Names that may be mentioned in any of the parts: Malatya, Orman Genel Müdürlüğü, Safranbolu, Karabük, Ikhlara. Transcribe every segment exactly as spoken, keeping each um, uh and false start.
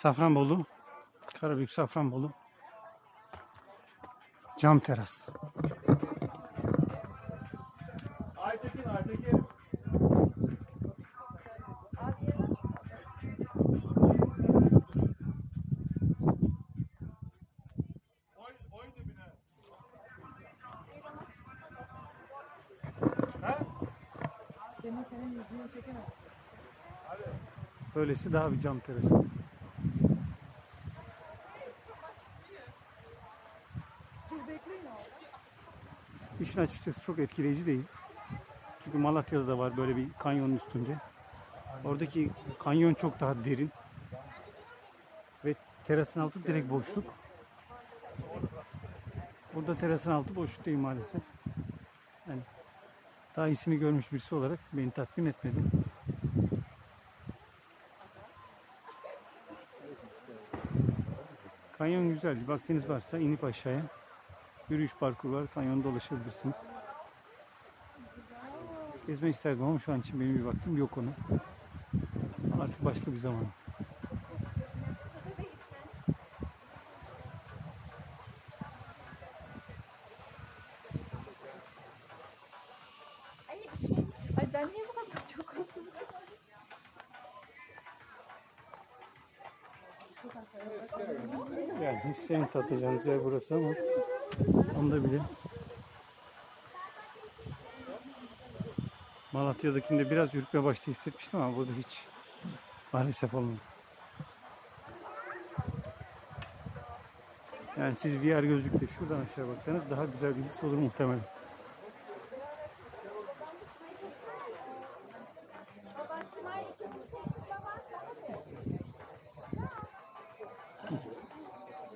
Safranbolu, Karabük Safranbolu cam teras. Aytekin, Aytekin. Böylesi daha bir cam terası. İşin açıkçası çok etkileyici değil. Çünkü Malatya'da da var böyle bir kanyonun üstünde. Oradaki kanyon çok daha derin. Ve terasın altı direkt boşluk. Burada terasın altı boşluk değil maalesef. Yani daha iyisini görmüş birisi olarak beni tatmin etmedi. Kanyon güzel. Vaktiniz varsa inip aşağıya. Yürüyüş parkuru var. Kanyonda dolaşabilirsiniz. Gezmek isterdim ama şu an için benim bir vaktim yok ona. Artık başka bir zaman. Ay ben niye bu kadar çok korktum? Yani hiç senin tatacağınız yer burası ama onda bile Malatya'dakinde biraz yürütme başta hissetmiştim ama burada hiç maalesef olmadı. Yani siz bir yer gözlükle şuradan aşağı baksanız daha güzel bir his olur muhtemelen.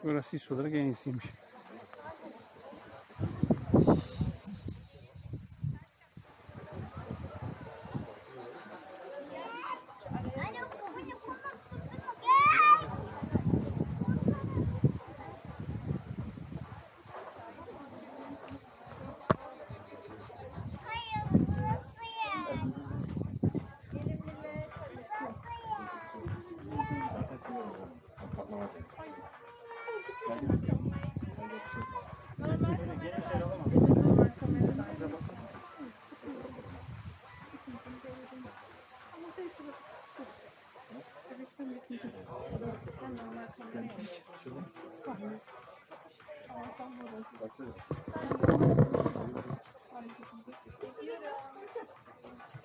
Burası his olarak en iyisiymiş.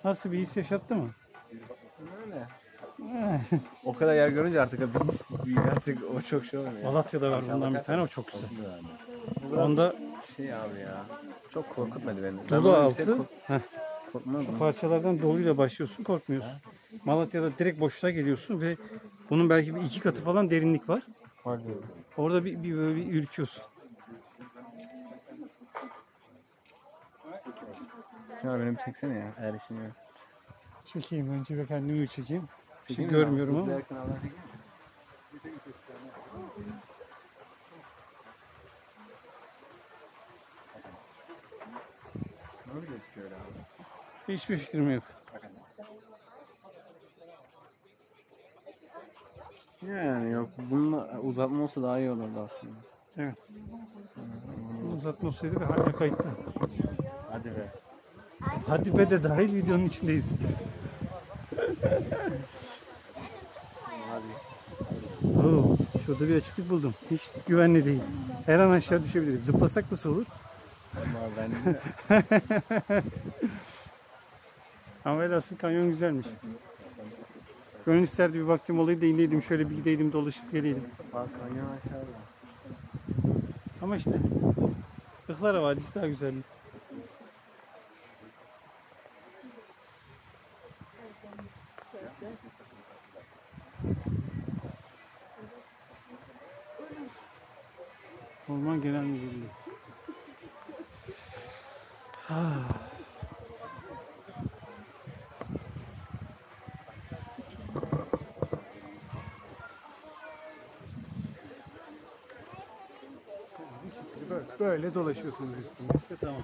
Nasıl bir his yaşattı mı? Öyle. O kadar yer görünce artık artık o çok şey oluyor. Malatya'da var bundan bir tane, o çok güzel. Onda şey abi ya, çok korkutmadı beni. Dolu altı. Şu parçalardan doluyla başlıyorsun, korkmuyorsun. Malatya'da direkt boşluğa geliyorsun ve bunun belki bir iki katı falan derinlik var. Orada bir, bir böyle bir ürküyorsun. Ya benim çeksene ya, eğer işin yok. Çekeyim önce ve kendimi çekeyim. Şimdi görmüyorum ama. Hiçbir fikrim yok. Yani yok, bununla uzatma olsa daha iyi olurdu aslında. Evet. Bunu uzatma olsaydı ve hala kayıtta. Hadi be. Hadi be de dahil videonun içindeyiz. Oo, şurada bir açıklık buldum. Hiç güvenli değil. Her an aşağı düşebiliriz. Zıplasak nasıl olur? Ama velhasıl kanyon güzelmiş. Gönül isterdi bir vaktim olaydı da ineydim, şöyle bir gideydim, dolaşıp geleydim. Bak kanyon aşağıda. Ama işte Ikhlara Vadisi daha güzel. Orman Genel Müdürlüğü. Ah. Böyle, böyle dolaşıyorsunuz üstünde. İşte tamam.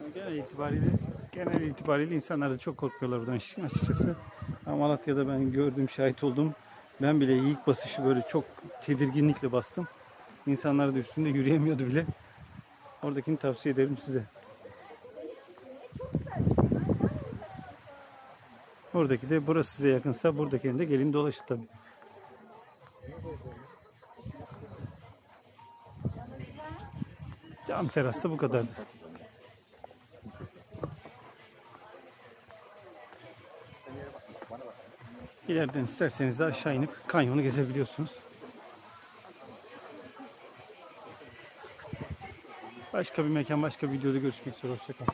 Yani genel itibariyle genel itibariyle insanlar da çok korkuyorlar buradan işin açıkçası. Ama Malatya'da ben gördüm, şahit oldum. Ben bile ilk basışı böyle çok tedirginlikle bastım. İnsanlar da üstünde yürüyemiyordu bile. Oradakini tavsiye ederim size. Oradaki de, burası size yakınsa buradakini de gelin dolaşın tabii. Cam terasta bu kadardı. İleriden isterseniz aşağı inip kanyonu gezebiliyorsunuz. Başka bir mekan, başka bir videoda görüşmek üzere. Hoşça kalın.